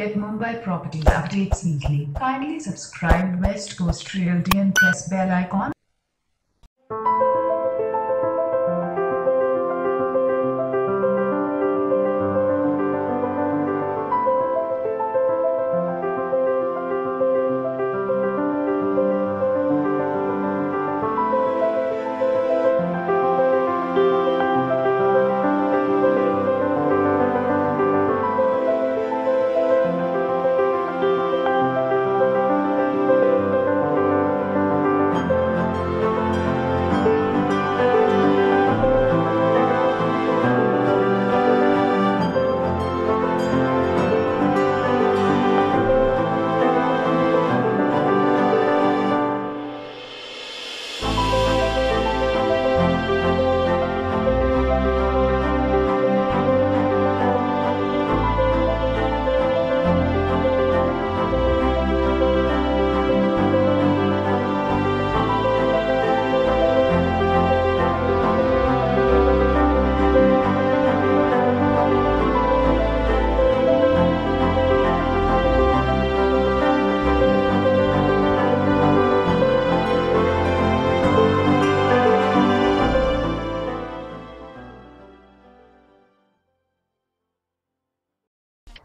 get Mumbai property updates weekly. Kindly subscribe West Coast Realty and press bell icon.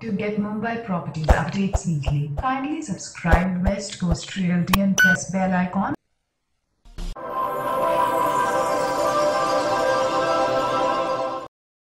To get Mumbai property updates weekly, kindly subscribe West Coast Realty and press bell icon.